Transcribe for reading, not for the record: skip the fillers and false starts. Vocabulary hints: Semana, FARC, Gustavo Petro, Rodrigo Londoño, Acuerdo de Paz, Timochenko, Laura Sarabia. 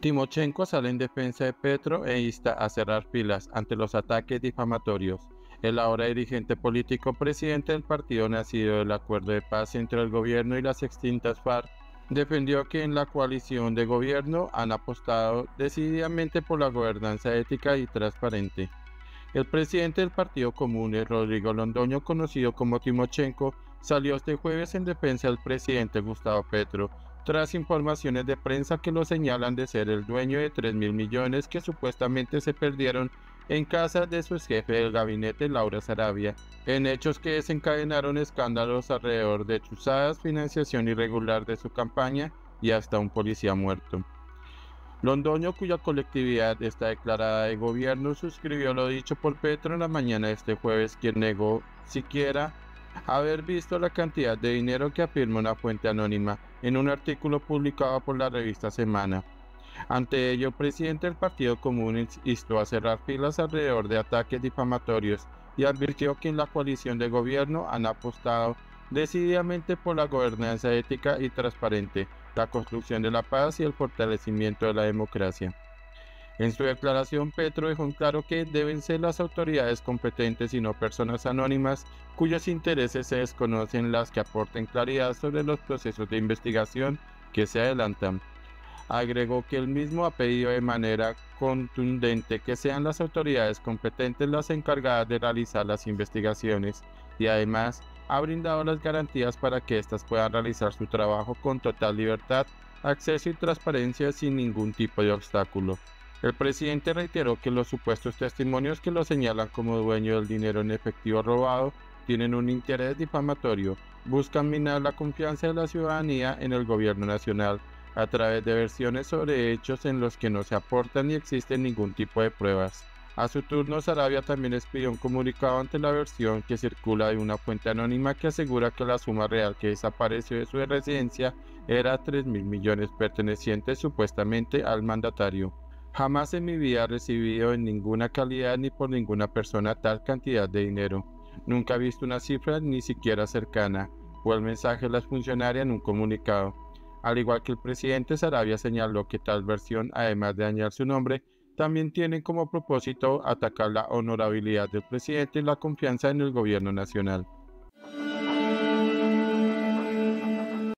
Timochenko sale en defensa de Petro e insta a cerrar filas ante los ataques difamatorios. El ahora dirigente político presidente del partido nacido del acuerdo de paz entre el gobierno y las extintas FARC defendió que en la coalición de gobierno han apostado decididamente por la gobernanza ética y transparente. El presidente del Partido Común, Rodrigo Londoño, conocido como Timochenko, salió este jueves en defensa del presidente Gustavo Petro, tras informaciones de prensa que lo señalan de ser el dueño de 3.000 millones que supuestamente se perdieron en casa de su jefe del gabinete, Laura Sarabia, en hechos que desencadenaron escándalos alrededor de chuzadas, financiación irregular de su campaña y hasta un policía muerto. Londoño, cuya colectividad está declarada de gobierno, suscribió lo dicho por Petro en la mañana de este jueves, quien negó siquiera haber visto la cantidad de dinero que afirma una fuente anónima en un artículo publicado por la revista Semana. Ante ello, el presidente del Partido Común instó a cerrar filas alrededor de ataques difamatorios y advirtió que en la coalición de gobierno han apostado decididamente por la gobernanza ética y transparente, la construcción de la paz y el fortalecimiento de la democracia. En su declaración, Petro dejó en claro que deben ser las autoridades competentes y no personas anónimas cuyos intereses se desconocen las que aporten claridad sobre los procesos de investigación que se adelantan. Agregó que él mismo ha pedido de manera contundente que sean las autoridades competentes las encargadas de realizar las investigaciones y además ha brindado las garantías para que éstas puedan realizar su trabajo con total libertad, acceso y transparencia sin ningún tipo de obstáculo. El presidente reiteró que los supuestos testimonios que lo señalan como dueño del dinero en efectivo robado tienen un interés difamatorio, buscan minar la confianza de la ciudadanía en el gobierno nacional a través de versiones sobre hechos en los que no se aportan ni existen ningún tipo de pruebas. A su turno, Sarabia también expidió un comunicado ante la versión que circula de una fuente anónima que asegura que la suma real que desapareció de su residencia era 3.000 millones pertenecientes supuestamente al mandatario. Jamás en mi vida he recibido en ninguna calidad ni por ninguna persona tal cantidad de dinero. Nunca he visto una cifra ni siquiera cercana, fue el mensaje de la funcionaria en un comunicado. Al igual que el presidente, Sarabia señaló que tal versión, además de dañar su nombre, también tiene como propósito atacar la honorabilidad del presidente y la confianza en el gobierno nacional.